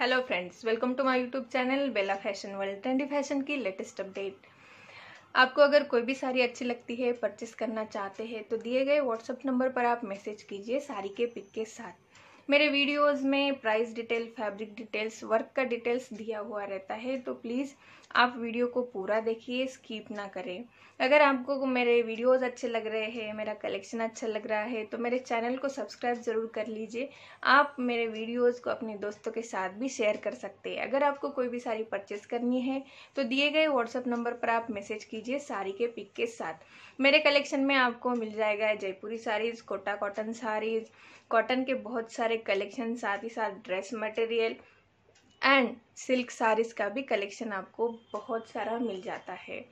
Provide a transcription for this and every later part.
Hello friends, welcome to my YouTube channel Bela fashion world. Trendy fashion की latest update. आपको अगर कोई भी साड़ी अच्छी लगती है, परचेस करना चाहते हैं तो दिए गए व्हाट्सएप नंबर पर आप मैसेज कीजिए साड़ी के पिक के साथ। मेरे वीडियोस में price detail, fabric details, work का डिटेल्स दिया हुआ रहता है, तो प्लीज़ आप वीडियो को पूरा देखिए, स्किप ना करें। अगर आपको मेरे वीडियोस अच्छे लग रहे हैं, मेरा कलेक्शन अच्छा लग रहा है तो मेरे चैनल को सब्सक्राइब ज़रूर कर लीजिए। आप मेरे वीडियोस को अपने दोस्तों के साथ भी शेयर कर सकते हैं। अगर आपको कोई भी साड़ी परचेस करनी है तो दिए गए व्हाट्सएप नंबर पर आप मैसेज कीजिए साड़ी के पिक के साथ। मेरे कलेक्शन में आपको मिल जाएगा जयपुरी साड़ीज़, कोटा कॉटन साड़ीज़, कॉटन के बहुत सारे कलेक्शन, साथ ही साथ dress material and silk saris का भी कलेक्शन आपको बहुत सारा मिल जाता है।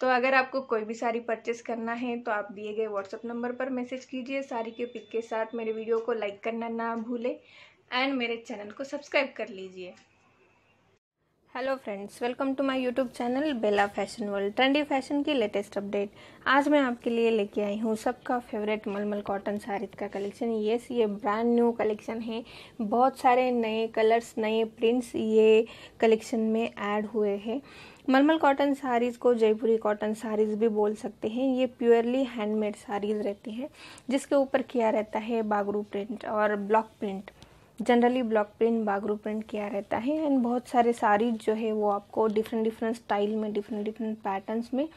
तो अगर आपको कोई भी साड़ी परचेस करना है तो आप दिए गए व्हाट्सएप नंबर पर मैसेज कीजिए साड़ी के पिक के साथ। मेरे वीडियो को लाइक करना ना भूलें एंड मेरे चैनल को सब्सक्राइब कर लीजिए। Hello friends, welcome to my YouTube channel Bela fashion world. Trendy fashion की लेटेस्ट अपडेट आज मैं आपके लिए लेके आई हूँ सबका फेवरेट मलमल कॉटन साड़ी का कलेक्शन। येस, ये ब्रांड न्यू कलेक्शन है। बहुत सारे नए कलर्स, नए प्रिंट्स ये कलेक्शन में ऐड हुए हैं। मलमल कॉटन साड़ीज़ को जयपुरी कॉटन साड़ीज़ भी बोल सकते हैं। ये प्योरली हैंडमेड साड़ीज़ रहती हैं जिसके ऊपर किया रहता है बागरू प्रिंट और block print. Generally block print, Bagru print किया रहता है एंड बहुत सारे साड़ीज जो है वो आपको डिफरेंट स्टाइल में, डिफरेंट पैटर्न्स में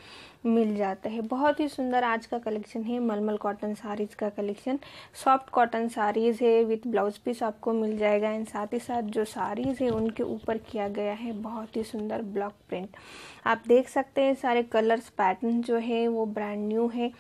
मिल जाता है। बहुत ही सुंदर आज का कलेक्शन है मलमल कॉटन साड़ीज़ का कलेक्शन। सॉफ्ट कॉटन साड़ीज़ है, विथ ब्लाउज पीस आपको मिल जाएगा एंड साथ ही साथ जो साड़ीज़ है उनके ऊपर किया गया है बहुत ही सुंदर ब्लॉक प्रिंट। आप देख सकते हैं सारे कलर्स, पैटर्न जो है वो ब्रांड न्यू है।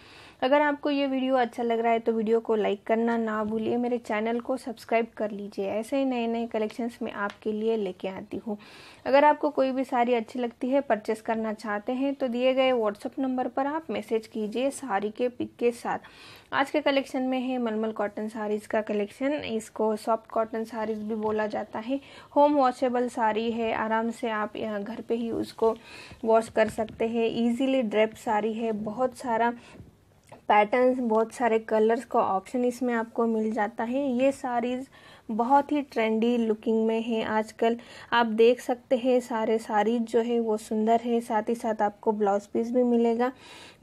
अगर आपको ये वीडियो अच्छा लग रहा है तो वीडियो को लाइक करना ना भूलिए, मेरे चैनल को सब्सक्राइब कर लीजिए। ऐसे ही नए नए कलेक्शंस मैं आपके लिए लेके आती हूँ। अगर आपको कोई भी साड़ी अच्छी लगती है, परचेस करना चाहते हैं तो दिए गए व्हाट्सअप नंबर पर आप मैसेज कीजिए साड़ी के पिक के साथ। आज के कलेक्शन में है मलमल कॉटन साड़ीज़ का कलेक्शन। इसको सॉफ्ट कॉटन साड़ीज़ भी बोला जाता है। होम वॉशेबल साड़ी है, आराम से आप यहाँ घर पर ही उसको वॉश कर सकते हैं। ईजीली ड्रेप साड़ी है, बहुत सारा पैटर्न्स, बहुत सारे कलर्स का ऑप्शन इसमें आपको मिल जाता है। ये साड़ीज़ बहुत ही ट्रेंडी लुकिंग में है आजकल। आप देख सकते हैं सारे साड़ीज जो है वो सुंदर है। साथ ही साथ आपको ब्लाउज पीस भी मिलेगा।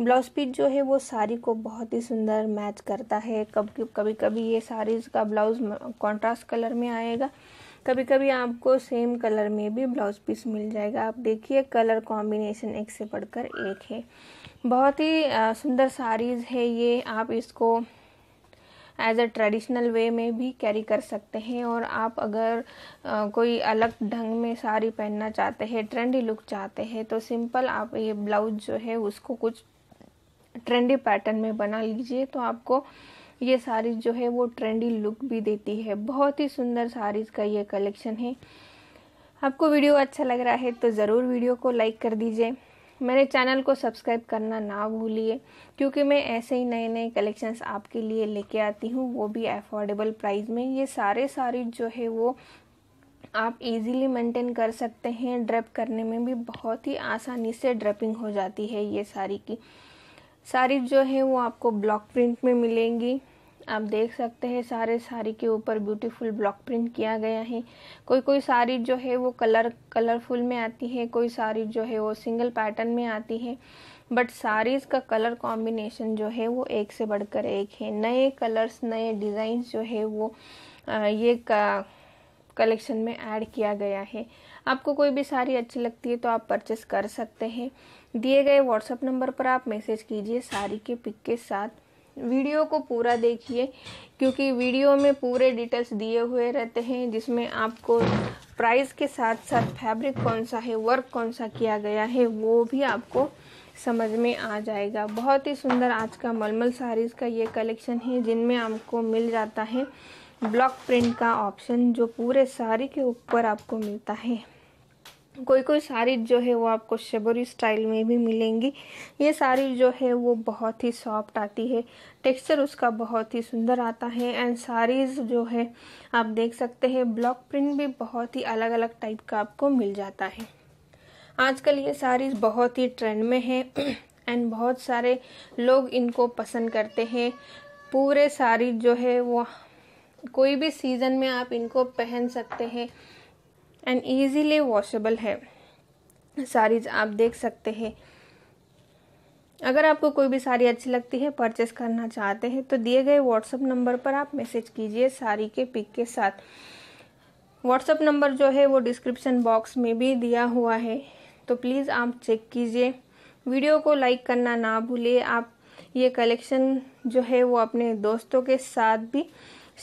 ब्लाउज पीस जो है वो साड़ी को बहुत ही सुंदर मैच करता है। कभी कभी ये साड़ीज़ का ब्लाउज कॉन्ट्रास्ट कलर में आएगा, कभी कभी आपको सेम कलर में भी ब्लाउज पीस मिल जाएगा। आप देखिए कलर कॉम्बिनेशन एक से बढ़कर एक है। बहुत ही सुंदर साड़ीज़ है ये। आप इसको एज अ ट्रेडिशनल वे में भी कैरी कर सकते हैं और आप अगर कोई अलग ढंग में साड़ी पहनना चाहते हैं, ट्रेंडी लुक चाहते हैं तो सिंपल आप ये ब्लाउज जो है उसको कुछ ट्रेंडी पैटर्न में बना लीजिए तो आपको ये साड़ीज़ जो है वो ट्रेंडी लुक भी देती है। बहुत ही सुंदर साड़ीज़ का ये कलेक्शन है। आपको वीडियो अच्छा लग रहा है तो ज़रूर वीडियो को लाइक कर दीजिए। मेरे चैनल को सब्सक्राइब करना ना भूलिए क्योंकि मैं ऐसे ही नए नए कलेक्शंस आपके लिए लेके आती हूँ, वो भी अफोर्डेबल प्राइस में। ये सारे साड़ीज़ जो है वो आप इजीली मेंटेन कर सकते हैं। ड्रेप करने में भी बहुत ही आसानी से ड्रेपिंग हो जाती है। ये साड़ी की साड़ीज़ जो है वो आपको ब्लॉक प्रिंट में मिलेंगी। आप देख सकते हैं सारे साड़ी के ऊपर ब्यूटीफुल ब्लॉक प्रिंट किया गया है। कोई साड़ी जो है वो कलरफुल में आती है, कोई साड़ी जो है वो सिंगल पैटर्न में आती है, बट साड़ीज़ का कलर कॉम्बिनेशन जो है वो एक से बढ़कर एक है। नए कलर्स, नए डिज़ाइंस जो है वो ये कलेक्शन में ऐड किया गया है। आपको कोई भी साड़ी अच्छी लगती है तो आप परचेस कर सकते हैं। दिए गए व्हाट्सएप नंबर पर आप मैसेज कीजिए साड़ी के पिक के साथ। वीडियो को पूरा देखिए क्योंकि वीडियो में पूरे डिटेल्स दिए हुए रहते हैं जिसमें आपको प्राइस के साथ साथ फैब्रिक कौन सा है, वर्क कौन सा किया गया है वो भी आपको समझ में आ जाएगा। बहुत ही सुंदर आज का मलमल साड़ीज़ का ये कलेक्शन है जिनमें आपको मिल जाता है ब्लॉक प्रिंट का ऑप्शन जो पूरे साड़ी के ऊपर आपको मिलता है। कोई साड़ी जो है वो आपको जयपुरी स्टाइल में भी मिलेंगी। ये साड़ी जो है वो बहुत ही सॉफ्ट आती है, टेक्सचर उसका बहुत ही सुंदर आता है एंड साड़ीज़ जो है आप देख सकते हैं ब्लॉक प्रिंट भी बहुत ही अलग अलग टाइप का आपको मिल जाता है। आजकल ये साड़ीज़ बहुत ही ट्रेंड में है एंड बहुत सारे लोग इनको पसंद करते हैं। पूरे साड़ी जो है वो कोई भी सीज़न में आप इनको पहन सकते हैं। एंड ईजीली वॉशेबल है साड़ीज आप देख सकते हैं। अगर आपको कोई भी साड़ी अच्छी लगती है, परचेस करना चाहते हैं तो दिए गए व्हाट्सअप नंबर पर आप मैसेज कीजिए साड़ी के पिक के साथ। व्हाट्सअप नंबर जो है वो डिस्क्रिप्शन बॉक्स में भी दिया हुआ है, तो प्लीज़ आप चेक कीजिए। वीडियो को लाइक करना ना भूलिए। आप ये कलेक्शन जो है वो अपने दोस्तों के साथ भी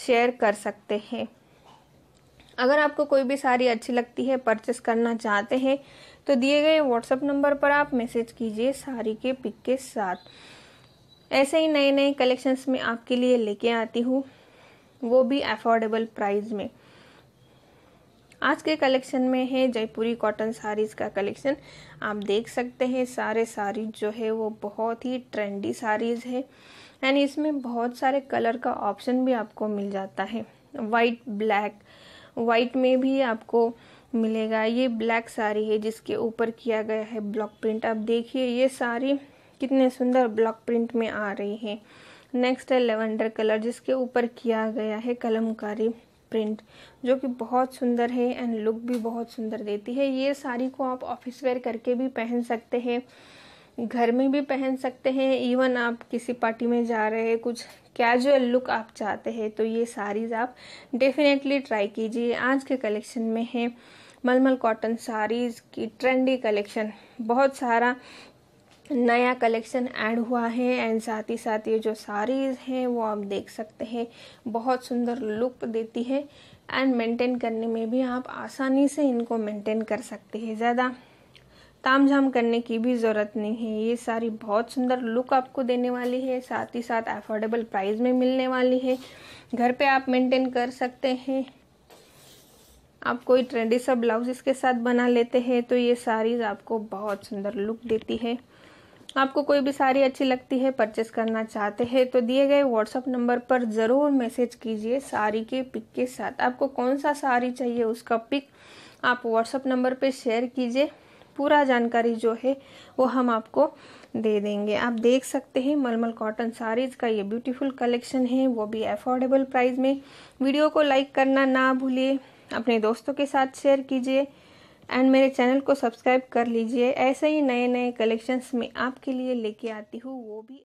शेयर कर सकते हैं। अगर आपको कोई भी साड़ी अच्छी लगती है, परचेस करना चाहते हैं तो दिए गए व्हाट्सएप नंबर पर आप मैसेज कीजिए साड़ी के पिक के साथ। ऐसे ही नए नए कलेक्शंस में आपके लिए लेके आती हूँ, वो भी अफोर्डेबल प्राइस में। आज के कलेक्शन में है जयपुरी कॉटन साड़ीज़ का कलेक्शन। आप देख सकते हैं सारे साड़ीज जो है वो बहुत ही ट्रेंडी साड़ीज़ है एंड इसमें बहुत सारे कलर का ऑप्शन भी आपको मिल जाता है। वाइट, ब्लैक, वाइट में भी आपको मिलेगा। ये ब्लैक साड़ी है जिसके ऊपर किया गया है ब्लॉक प्रिंट। आप देखिए ये साड़ी कितने सुंदर ब्लॉक प्रिंट में आ रही है। नेक्स्ट है लेवेंडर कलर जिसके ऊपर किया गया है कलमकारी प्रिंट, जो कि बहुत सुंदर है एंड लुक भी बहुत सुंदर देती है। ये साड़ी को आप ऑफिस वेयर करके भी पहन सकते हैं, घर में भी पहन सकते हैं, इवन आप किसी पार्टी में जा रहे हैं, कुछ कैजुअल लुक आप चाहते हैं तो ये साड़ीज़ आप डेफिनेटली ट्राई कीजिए। आज के कलेक्शन में है मलमल कॉटन साड़ीज़ की ट्रेंडी कलेक्शन। बहुत सारा नया कलेक्शन ऐड हुआ है एंड साथ ही साथ ये जो साड़ीज़ हैं वो आप देख सकते हैं बहुत सुंदर लुक देती है एंड मेंटेन करने में भी आप आसानी से इनको मेंटेन कर सकते हैं। ज़्यादा तामझाम करने की भी ज़रूरत नहीं है। ये साड़ी बहुत सुंदर लुक आपको देने वाली है, साथ ही साथ अफोर्डेबल प्राइस में मिलने वाली है। घर पे आप मेंटेन कर सकते हैं। आप कोई ट्रेंडी सा ब्लाउज इसके साथ बना लेते हैं तो ये साड़ीज़ आपको बहुत सुंदर लुक देती है। आपको कोई भी साड़ी अच्छी लगती है, परचेस करना चाहते हैं तो दिए गए व्हाट्सअप नंबर पर ज़रूर मैसेज कीजिए साड़ी के पिक के साथ। आपको कौन सा साड़ी चाहिए उसका पिक आप व्हाट्सअप नंबर पर शेयर कीजिए। पूरा जानकारी जो है वो हम आपको दे देंगे। आप देख सकते हैं मलमल कॉटन साड़ीज़ का ये ब्यूटीफुल कलेक्शन है, वो भी अफोर्डेबल प्राइस में। वीडियो को लाइक करना ना भूलिए, अपने दोस्तों के साथ शेयर कीजिए एंड मेरे चैनल को सब्सक्राइब कर लीजिए। ऐसे ही नए नए कलेक्शंस में आपके लिए लेके आती हूँ, वो भी